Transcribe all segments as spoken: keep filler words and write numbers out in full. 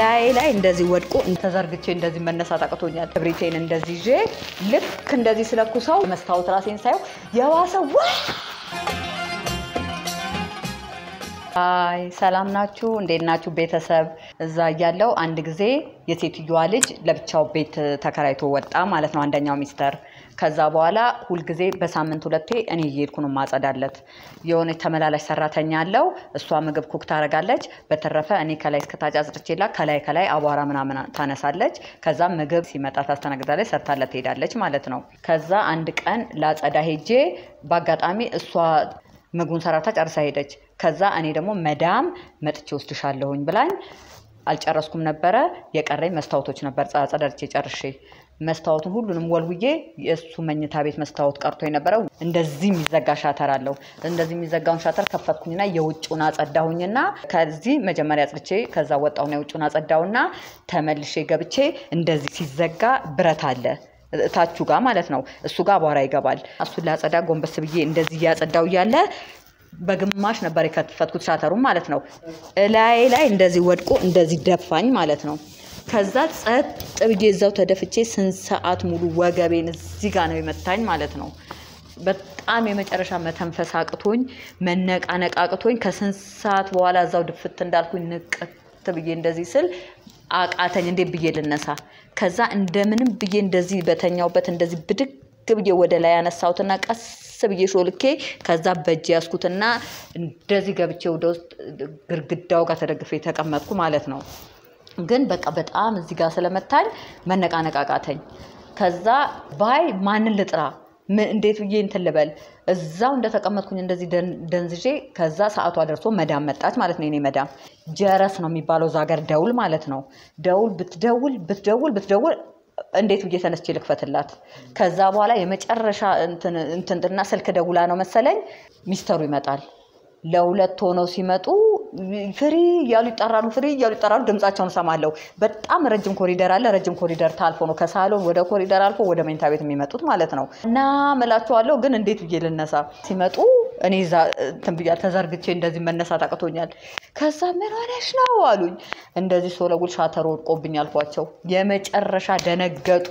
ላይላ እንደዚህ ወድቆ እንተዘርግቼ እንደዚህ መነሳት አቀቶኛል ብሬቴን እንደዚህ ጄ ልክ እንደዚህ ስለኩሳው መስታወት ራሴን ሳይው ያዋሰው አይ ሰላም ናችሁ እንዴት ናችሁ ቤተሰብ እዛ ያያለው አንድ ጊዜ የሴትዮዋ ልጅ ለብቻው ቤት ተከራይቶ ወጣ ማለት ነው አንደኛው ሚስተር ከዛ በኋላ ሁል ጊዜ በሳምንት ሁለቴ እኔ ይሄድኩ ነው ማጻዳለት የሆነ ተመላላሽ ሰራተኛ አለው እሷ ምግብ ኩክ ታረጋለች በተረፈ እኔ ከላይ እስከታጫ ጽርቼላ ከላይ ከላይ አባራ ምናምን ታነሳለች ከዛ ምግብ ሲመጣ ታስተናግዳለች ሰርታለት ሄዳለች ማለት ነው ከዛ አንድ ቀን ላጻዳ ሄጄ ባጋጣሚ እሷ ምግቡን ሰራታ ጫርሳ ሄደች ከዛ እኔ ደግሞ መዳም መጥቼ ወስድሻለሁኝ ብላኝ አልጨረስኩም ነበር የቀረኝ መስታወቶች ነበር ጻጻደርቼ ጫርሼ መስታወቱን ሁሉንም ወልውዬ የሱ መኝታ ቤት መስታወት ቀርቶኝ ነበር እንደዚህ የሚዘጋ ሻተር አለው እንደዚህ የሚዘጋውን ሻተር ከፈትኩኝና የውጭውን አጻዳሁኝና ከዚህ መጀመሪያ ጽርቼ ከዛ ወጣውና የውጭውን አጻዳውና ተመልሼ ገብቼ እንደዚህ ሲዘጋ ብረት አለ ታቹ ጋር ማለት ነው እሱ ጋር ባራ ይገባል እሱ ላጻዳ ጎንበስ ብዬ እንደዚህ ያጻዳው ያለ በግማሽ ነበር ከተፈትኩት ሻተሩም ማለት ነው ላይ ላይ እንደዚህ ወድቆ እንደዚህ ደፋኝ ማለት ነው ከዛ ጸጥ ብዬ ዘው ተደፍቼ ስንት ሰዓት ሙሉ ወገቤን እዚህ ጋር ነው የመታኝ ማለት ነው በጣም የመጨረሻ መተንፈስ አቅቶኝ መነቃነቅ አቅቶኝ ከስንት ሰዓት በኋላ ዘው ድፍት እንዳልኩኝ ንቅት ብዬ እንደዚህ ስል አቃተኝ እንዴ ብዬ ልነሳ ከዛ እንደምንም ብዬ እንደዚህ በተኛውበት እንደዚህ ብድግ ብዬ ወደ ላይ ያነሳውትና ቀስ ብዬ ሾልኬ ከዛ በእጅ ያስኩትና እንደዚህ ገብቼ ወደ ውስጥ ግርግዳው ጋር ተደግፌ ተቀመጥኩ ማለት ነው ግን በቃ በጣም እዚህ ጋር ስለመታኝ መነቃነቅ አቃተኝ ከዛ ባይ ማንን ልጥራ ምን እንዴት ብዬ እንትልበል እዛው እንደተቀመጥኩኝ እንደዚህ ደንዝጄ ከዛ ሰዓቱ አድርሶ መዳም መጣች ማለት ነው እኔ መዳም ጀረስ ነው የሚባለው ዛገር ደውል ማለት ነው ደውል ብትደውል ብትደውል ብትደውል እንዴት ብዬ ተነስቼ ልክፈትላት ከዛ በኋላ የመጨረሻ እንትን እንትንና ስልክ ደውላ ነው መሰለኝ ሚስተሩ ይመጣል ለሁለት ሆነው ሲመጡ ፍሪ ያሉ ይጣራሉ ፍሪ ያሉ ይጣራሉ ድምጻቸውን ሰማለሁ በጣም ረጅም ኮሪደር አለ ረጅም ኮሪደር ታልፎ ነው ከሳሎን ወደ ኮሪደር አልፎ ወደ መኝታ ቤት የሚመጡት ማለት ነው እና መላቸዋለሁ ግን እንዴት ብዬ ልነሳ ሲመጡ እኔ ዛ ተንብያ ተዘርግቼ እንደዚህ መነሳት አቀቶኛል ከዛ ምን ሆነሽ ነው አሉኝ እንደዚህ ሶለጉል ሻተር ወድቆብኝ አልኳቸው የመጨረሻ ደነገጡ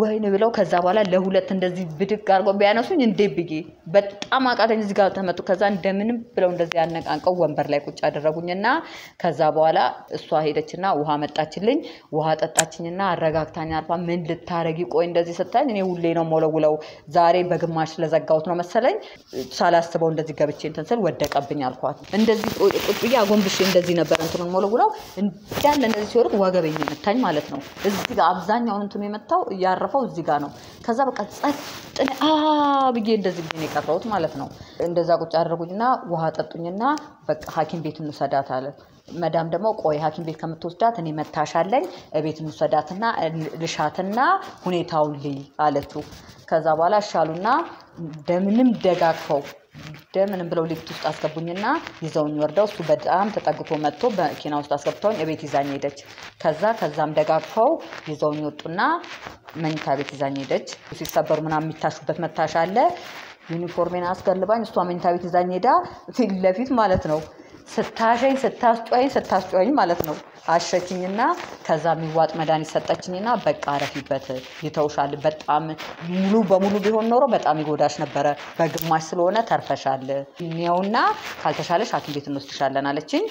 ወይኔ ብለው ከዛ በኋላ ለሁለት እንደዚህ ብድግ አርጎ ቢያነሱኝ እንዴ ብዬ በጣም አቃተኝ እዚህ ጋር ተመጡ ከዛ እንደምንም ብለው እንደዚህ ያነቃንቀው ወንበር ላይ ቁጭ አደረጉኝና ከዛ በኋላ እሷ ሄደችና ውሃ መጣችልኝ ውሃ ጠጣችኝና አረጋግታኝ አልፋ ምን ልታረጊ ቆይ እንደዚህ ሰጣኝ እኔ ሁሌ ነው ሞለውለው ዛሬ በግማሽ ስለዘጋውት ነው መሰለኝ ሳላስተባው እንደዚህ ገብቼ እንተንሰል ወደቀብኝ አልኳት እንደዚህ ቁጥያ ጎንብሽ እንደዚህ ነበር እንትን ሞለጉላው እንዳለ እንደዚህ ሲወርቅ ዋጋበኝ መታኝ ማለት ነው እዚህ ጋር አብዛኛው እንትም የመጣው ያረፈው እዚህ ጋር ነው ከዛ በቃ ጸጥ አ ብዬ እንደዚህ ብዬ ነው ቀረውት ማለት ነው እንደዛ ቁጭ አደረጉኝና ውሃ ጠጡኝና በቃ ሐኪም ቤት እንሰዳት አለ መዳም ደግሞ ቆይ ሐኪም ቤት ከምትወስዳት እኔ መታሻለኝ ቤት እንሰዳትና ልሻትና ሁኔታውን ልይ አለችው ከዛ በኋላ ሻሉና ደምንም ደጋግፈው ደምንም ብለው ሊፍት ውስጥ አስገቡኝና ይዘውኝ ወርደው እሱ በጣም ተጠግቶ መጥቶ በኪና ውስጥ አስገብተውኝ እቤት ይዛኝ ሄደች ከዛ ከዛም ደጋግፈው ይዘውኝ ወጡና መኝታ ቤት ይዛኝ ሄደች ሲሰበሩ ምናምን የሚታሹበት መታሻ አለ ዩኒፎርሜን አስገልባኝ እሷ መኝታ ቤት ይዛኝ ሄዳ ፊት ለፊት ማለት ነው ስታሸኝ ስታስጧኝ ስታስጧኝ ማለት ነው አሸችኝና ከዛ የሚዋጥ መድኃኒት ሰጠችኝና በቃ አረፊበት ይተውሻል በጣም ሙሉ በሙሉ ቢሆን ኖሮ በጣም ይጎዳሽ ነበር በግማሽ ስለሆነ ተርፈሻል ነውና ካልተሻለሽ ሐኪም ቤት እንወስድሻለን አለችኝ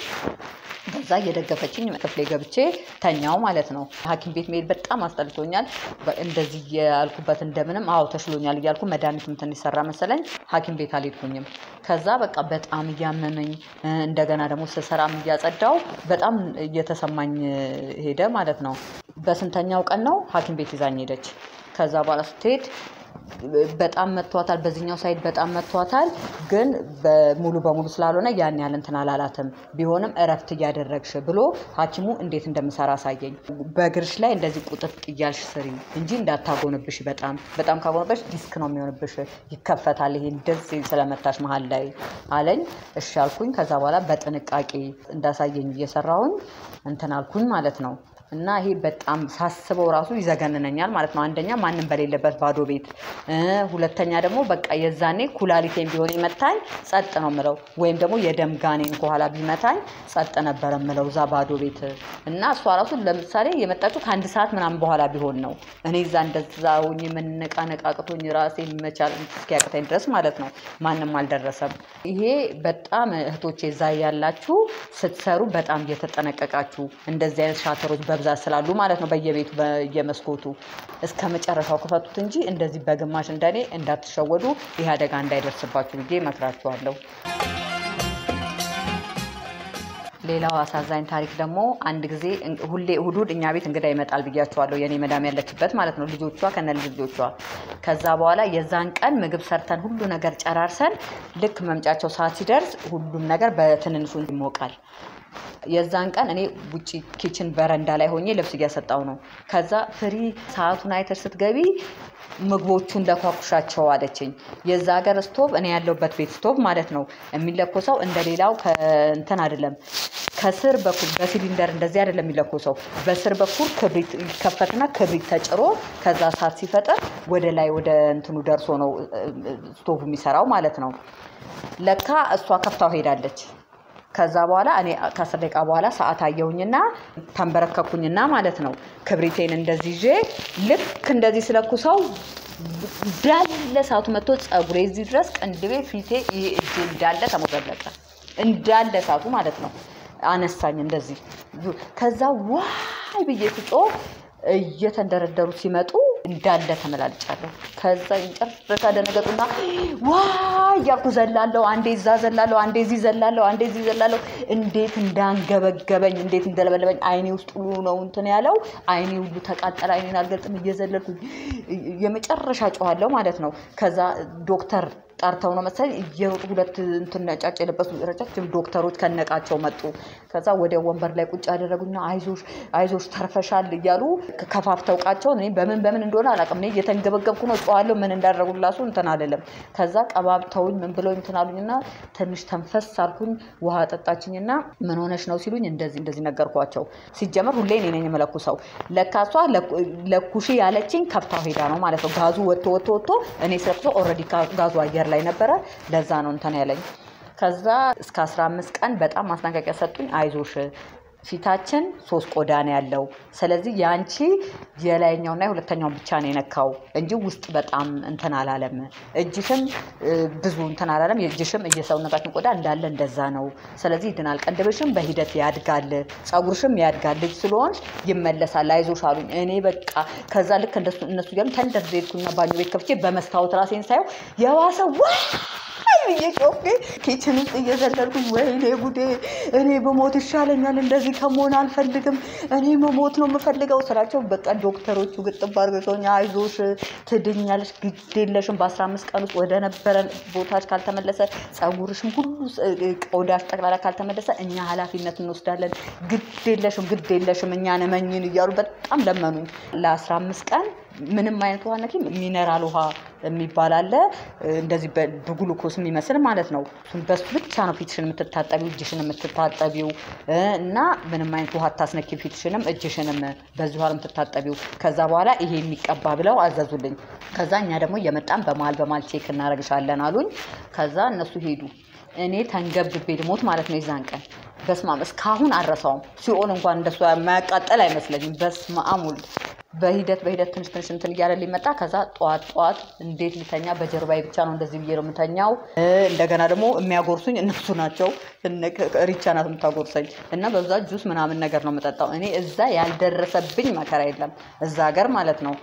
ከዛ የደገፈችኝ ክፍሌ ገብቼ ተኛው ማለት ነው ሐኪም ቤት መሄድ በጣም አስጠልቶኛል እንደዚህ ያልኩበት እንደምንም አው ተሽሎኛል ይያልኩ መድኃኒቱም ትንሽ ሰራ መሰለኝ ሐኪም ቤት አልሄድኩኝም ከዛ በቃ በጣም ያመመኝ እንደገና ደግሞ ሰሰራም ያጻዳው በጣም የተሰማኝ ሄደ ማለት ነው በስንተኛው ቀን ነው ሐኪም ቤት ይዛኝ ሄደች ከዛ በኋላ ስትሄድ በጣም መጥቷታል በዚህኛው ሳይድ በጣም መጥቷታል ግን በሙሉ በሙሉ ስላልሆነ ያን ያለን ተናላላተም ቢሆንም እረፍት ያደረግሽ ብሎ ሐኪሙ እንዴት እንደምሰራ ሳይገኝ በግርሽ ላይ እንደዚህ ቁጥጥ ይያልሽ ስሪ እንጂ እንዳታጎንብሽ በጣም በጣም ካጎንብሽ ዲስክ ነው የሚሆንብሽ ይከፈታል ይሄ እንደዚህ ስለመታሽ መሃል ላይ አለኝ እሺ አልኩኝ ከዛ በኋላ በጥንቃቄ እንዳሳየኝ እየሰራሁን እንተናልኩኝ ማለት ነው እና ይሄ በጣም ሳስበው ራሱ ይዘገነኛል ማለት ነው አንደኛ ማንንም በሌለበት ባዶ ቤት ሁለተኛ ደግሞ በቃ የዛኔ ኩላሊቴን ቢሆን ይመታኝ ጸጥ ነው ምለው ወይም ደግሞ የደም ጋኔን ኮኋላ ቢመታኝ ጸጥ ነበር ምለው ዛባዶ ቤት እና እሷ ራሱ ለምሳሌ የመጣችው ከአንድ ሰዓት ምናምን በኋላ ቢሆን ነው እኔ እዛ እንደዛውኝ ምን ነቃነቃቅቶኝ ራሴ መቻል እስኪያቅተኝ ድረስ ማለት ነው ማንንም አልደረሰም ይሄ በጣም እህቶቼ እዛ ያላችሁ ስትሰሩ በጣም የተጠነቀቃችሁ እንደዚህ አይነት ሻተሮች በብዛት ስላሉ ማለት ነው በየቤቱ በየመስኮቱ እስከመጨረሻው ከፈቱት እንጂ እንደዚህ በግማሽ እንደኔ እንዳትሸወዱ ይሄ አደጋ እንዳይደርስባችሁ ብዬ መክራችኋለሁ ሌላው አሳዛኝ ታሪክ ደግሞ አንድ ጊዜ ሁሌ ሁዱድ እኛ ቤት እንግዳ ይመጣል ብያችኋለሁ የኔ መዳም ያለችበት ማለት ነው ልጆቿ ከነል ልጆቿ ከዛ በኋላ የዛን ቀን ምግብ ሰርተን ሁሉ ነገር ጨራርሰን ልክ መምጫቸው ሰዓት ሲደርስ ሁሉም ነገር በትንንሹ ይሞቃል የዛን ቀን እኔ ቡጪ ኪችን በረንዳ ላይ ሆኜ ልብስ ያሰጣው ነው ከዛ ፍሪ ሰዓቱን አይተር ስትገቢ ምግቦቹን ለካኩሻቸው አለችኝ የዛ ሀገር ስቶቭ እኔ ያለውበት ቤት ስቶቭ ማለት ነው የሚለኮሰው እንደሌላው ከእንተን አይደለም ከስር በኩል በሲሊንደር እንደዚህ አይደለም የሚለኮሰው በስር በኩል ክብሪት ይከፈትና ክብሪት ተጭሮ ከዛ ሰዓት ሲፈጠር ወደ ላይ ወደ እንትኑ ደርሶ ነው ስቶቭ የሚሰራው ማለት ነው ለካ እሷ ከፍታው ሄዳለች ከዛ በኋላ እኔ ከአስር ደቂቃ በኋላ ሰዓት አየሁኝና ተንበረከኩኝና ማለት ነው ክብሪቴን እንደዚህ ጄ ልክ እንደዚህ ስለኩሰው ዳለ ሰዓቱ መጥቶ ጸጉሬ እዚህ ድረስ ቀንድቤ ፊቴ እጄ ዳለ ተመረበለቀ እንዳለ ሰዓቱ ማለት ነው አነሳኝ እንደዚህ ከዛ ዋይ በየቁጮ እየተንደረደሩ ሲመጡ እንዳለ ተመላልጫለሁ ከዛ እንጨርስ ተደነገጡና ዋይ ያኩዘላለው አንዴ ይዛዘላለው አንዴ ይዛዘላለው አንዴ ይዛዘላለው እንዴት እንዳንገበገበኝ እንዴት እንደለበለበኝ አይኔ ውስጥ ሁሉ ነው እንትን ያለው አይኔ ሁሉ ተቃጠለ አይኔን አልገልጥም እየዘለልኩኝ የመጨረሻ ጫዋለው ማለት ነው ከዛ ዶክተር ጣርታው ነው መሰለኝ እየሮጡ ሁለት እንትን ነጫጭ የለበሱ ረጫጭም ዶክተሮች ከነቃቸው መጡ ከዛ ወደ ወንበር ላይ ቁጭ አደረጉኝና አይዞሽ አይዞሽ ተርፈሻል እያሉ ከፋፍተው ቃቸው እኔ በምን በምን እንደሆነ አላቀም ነኝ የተንገበገብኩ ነው ጧዋለው ምን እንዳደረጉላሱ እንትን አይደለም ከዛ ቀባብተውኝ ምን ብለው እንትን አሉኝና ትንሽ ተንፈስ አልኩኝ ውሃ ጠጣችኝና ምን ሆነሽ ነው ሲሉኝ እንደዚህ እንደዚህ ነገርኳቸው ሲጀመር ሁሌ እኔ ነኝ መለኩሰው ለካሷ ለኩሺ ያለችኝ ከፍታ ሄዳ ነው ማለት ነው ጋዙ ወጥቶ ወጥቶ ወጥቶ እኔ ስለኩሶ ኦሬዲ ጋዙ አየር ላይ ነበር ለዛ ነው እንተን ያለኝ ከዛ እስከ አስራ አምስት ቀን በጣም ማስጠንቀቂያ ሰጡኝ አይዞሽ ፊታችን ሶስት ቆዳ ነው ያለው ስለዚህ ያንቺ የላይኛውና የሁለተኛው ብቻ ነው የነካው እንጂ ውስጥ በጣም እንተን አላለም እጅሽም ብዙ እንተን አላለም የእጅሽም እየሰውነታችን ቆዳ እንዳለ እንደዛ ነው ስለዚህ ይድናል ቀንደብሽም በሂደት ያድጋል ጸጉርሽም ያድጋል ልጅ ስለሆን ይመለሳል አይዞሽ አሉኝ እኔ በቃ ከዛ ልክ እንደሱ እነሱ ጋር ተንደርደርኩና ባኞ ቤት ከፍቼ በመስታወት ራሴን ሳይው የዋሰው ይቆክ ኪችን ውስጥ እየዘለልኩኝ ወይኔ ጉዴ እኔ በሞት ይሻለኛል እንደዚህ ከመሆን አልፈልግም እኔ መሞት ነው የምፈልገው ስራቸው በቃ ዶክተሮቹ ግጥም ባርገውኛ አይዞሽ ትድኛለሽ ግዴለሽም በአስራ አምስት ቀን ውስጥ ወደ ነበረን ቦታሽ ካልተመለሰ ጸጉርሽም ሁሉ ቆዳሽ ጠቅላላ ካልተመለሰ እኛ ኃላፊነት እንወስዳለን ግዴለሽም ግዴለሽም እኛ ነመኝን ይያሉ በጣም ለመኑኝ ለ15 ቀን ምንም አይነት ውሃ ነኪም ሚነራል ውሃ የሚባል አለ እንደዚህ በግሉኮስ የሚመስል ማለት ነው በሱ ብቻ ነው ፊትሽን የምትታጠቢው እጅሽን የምትታጠቢው እና ምንም አይነት ውሃ ታስነኪ ፊትሽንም እጅሽንም በዚህ ውሃ የምትታጠቢው ከዛ በኋላ ይሄ የሚቀባ ብለው አዘዙልኝ ከዛኛ ደግሞ የመጣን በመሃል በመሃል ቼክ እናረጋሻለን አሉኝ ከዛ እነሱ ሄዱ እኔ ተንገብቤ ልሞት ማለት ነው ይዛን ቀን በስማም እስካሁን አረሳው ሲኦል እንኳን እንደሱ ማያቃጠል አይመስለኝም በስማአሙል በሂደት በሂደት ትንሽ ትንሽ እንትን ያያል ሊመጣ ከዛ ጧት ጧት እንዴት ልተኛ በጀርባዬ ብቻ ነው እንደዚህ ብዬ ነው የምተኛው እንደገና ደግሞ የሚያጎርሱኝ እነሱ ናቸው ሪቻናትም ታጎርሰኝ እና በዛ ጁስ ምናምን ነገር ነው መጣጣው እኔ እዛ ያልደረሰብኝ መከራ የለም እዛ ሀገር ማለት ነው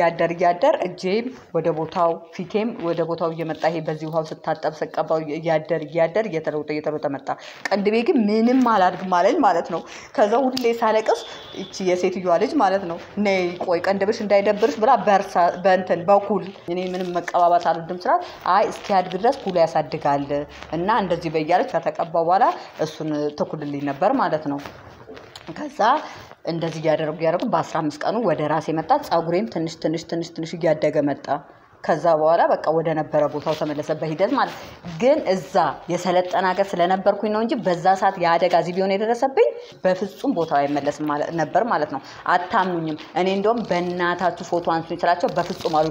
ያደር ያደር እጄም ወደ ቦታው ፊቴም ወደ ቦታው እየመጣ ይሄ በዚህ ውሃው ስታጠብ ስቀባው ያደር ያደር እየተለወጠ እየተለወጠ መጣ ቀንድቤ ግን ምንም አላድግ ማለኝ ማለት ነው ከዛ ሁሌ ሳለቀስ እቺ የሴትዮዋ ልጅ ማለት ነው ነይ ቆይ ቀንደብሽ እንዳይደብርሽ ብላ በርሳ በእንተን በኩል እኔ ምንም መቀባባት አልደም ስራ አይ እስኪ ያድግ ድረስ ኩል ያሳድጋል እና እንደዚህ በእያለች ከተቀባው በኋላ እሱን ተኩልልኝ ነበር ማለት ነው ከዛ እንደዚህ ያደረጉ ያደረጉ በአስራ አምስት ቀኑ ወደ ራሴ መጣ ጻጉሬም ትንሽ ትንሽ ትንሽ ትንሽ ያደገ መጣ ከዛ በኋላ በቃ ወደ ነበረ ቦታው ተመለሰ በሂደት ማለት ግን እዛ የሰለጠና ሀገር ስለነበርኩኝ ነው እንጂ በዛ ሰዓት ያደጋ ዚ ቢሆን የደረሰብኝ በፍጹም ቦታው አይመለስ ማለት ነበር ማለት ነው አታምኑኝም እኔ እንደውም በእናታችሁ ፎቶ አንሱኝ ትላችሁ በፍጹም አሉ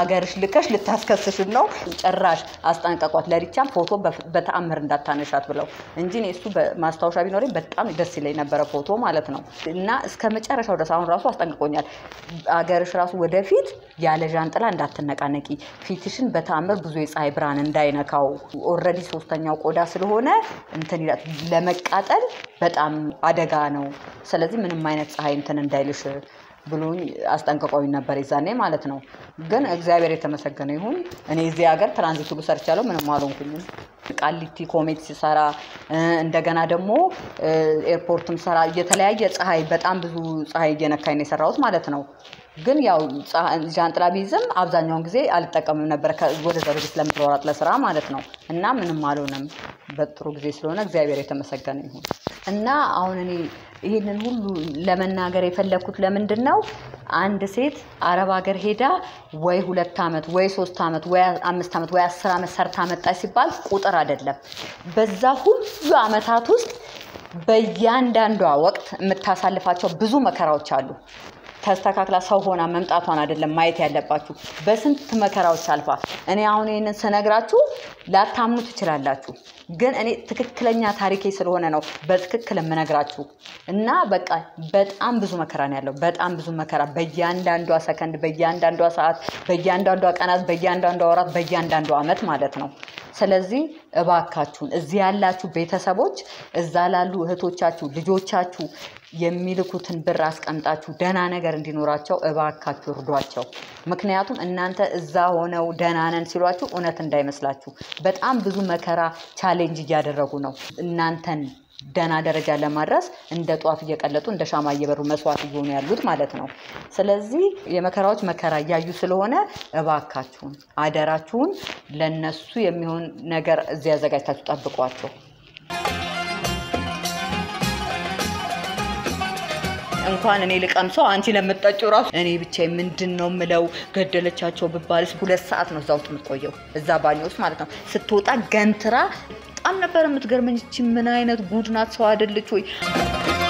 አገርሽ ልከሽ ልታስከስሽ ነው ጭራሽ አስጠንቀቋት ለሪቻም ፎቶ በተአምር እንዳታነሻት ብለው እንጂ እሱ በማስታወሻ ቢኖርም በጣም ደስ ይለኝ ነበር ፎቶ ማለት ነው እና እስከ መጨረሻው ድረስ አሁን ራሱ አስጠንቀቆኛል አገርሽ ራሱ ወደፊት ያለ ጃንጥላ እንዳትነቃነቂ ፊትሽን በተአምር ብዙ የፀሐይ ብርሃን እንዳይነካው ኦሬዲ ሶስተኛው ቆዳ ስለሆነ እንትን ይላል ለመቃጠል በጣም አደጋ ነው ስለዚህ ምንም አይነት ፀሐይ እንትን እንዳይልሽ ብሉኝ አስጠንቀቆኝ ነበር ይዛኔ ማለት ነው ግን እግዚአብሔር የተመሰገነ ይሁን እኔ እዚህ ሀገር ትራንዚት ሁሉ ሰርቻለሁ ምንም አልሆንኩኝ ቃሊቲ ኮሜት ሲሰራ እንደገና ደግሞ ኤርፖርትም ሰራ የተለያየ ፀሐይ በጣም ብዙ ፀሐይ የነካኝ ነው ሰራውት ማለት ነው ግን ያው ጃንጥላ ቢዝም አብዛኛውን ጊዜ አልጠቀምም ነበር ወደ ዘርግ ስለምትወራት ለስራ ማለት ነው እና ምንም አልሆነም በጥሩ ጊዜ ስለሆነ እግዚአብሔር የተመሰገነ ይሁን እና አሁን እኔ ይሄንን ሁሉ ለመናገር የፈለኩት ለምንድነው አንድ ሴት አረብ ሀገር ሄዳ ወይ ሁለት አመት ወይ ሶስት አመት ወይ አምስት አመት ወይ አስር አመት ሰርታ መጣች ሲባል ቁጥር አይደለም በዛ ሁሉ አመታት ውስጥ በእያንዳንዱ ወቅት መታሳለፋቸው ብዙ መከራዎች አሉ ተስተካክላ ሰው ሆና መምጣቷን አይደለም ማየት ያለባችሁ በስንት መከራዎች አልፋ እኔ አሁን ይሄንን ሰነግራችሁ ላታምኑት ይችላልላችሁ ግን እኔ ትክክለኛ ታሪኬ ስለሆነ ነው በትክክል መነግራችሁ እና በቃ በጣም ብዙ መከራ ነው ያለው በጣም ብዙ መከራ በእያንዳንዱ ሰከንድ በእያንዳንዱ ሰዓት በእያንዳንዱ ቀናት በእያንዳንዱ ወራት በእያንዳንዱ አመት ማለት ነው ስለዚህ እባካችሁን እዚ ያላችሁ ቤተሰቦች እዛ ላሉ እህቶቻችሁ ልጆቻችሁ የሚልኩትን ብር አስቀምጣችሁ ደና ነገር እንዲኖራቸው እባካችሁ ርዷቸው ምክንያቱም እናንተ እዛ ሆነው ደናነን ሲሏችሁ ኡነት እንዳይመስላችሁ በጣም ብዙ መከራ ቻሌንጅ ያደረጉ ነው እናንተን ደና ደረጃ ለማድረስ እንደ ጧፍ እየቀለጡ እንደ ሻማ እየበሩ መስዋዕት ይሆኑ ያሉት ማለት ነው ስለዚህ የመከራዎች መከራ ያዩ ስለሆነ እባካችሁን አደራችሁን ለነሱ የሚሆን ነገር እዚያ ያዘጋጅታችሁ ተጠብቋቸው እንኳን እኔ ልቀምሰው አንቺ ለምትጠጪው ራስ እኔ ብቻ ምንድነው ምለው ገደለቻቸው በባልስ ሁለት ሰዓት ነው ዛውት ምቆየው እዛ ባኞስ ማለት ነው ስትወጣ ገንትራ ጣም ነበር ምትገርመኝ እቺ ምን አይነት ጉድናት ሰው አይደለች ወይ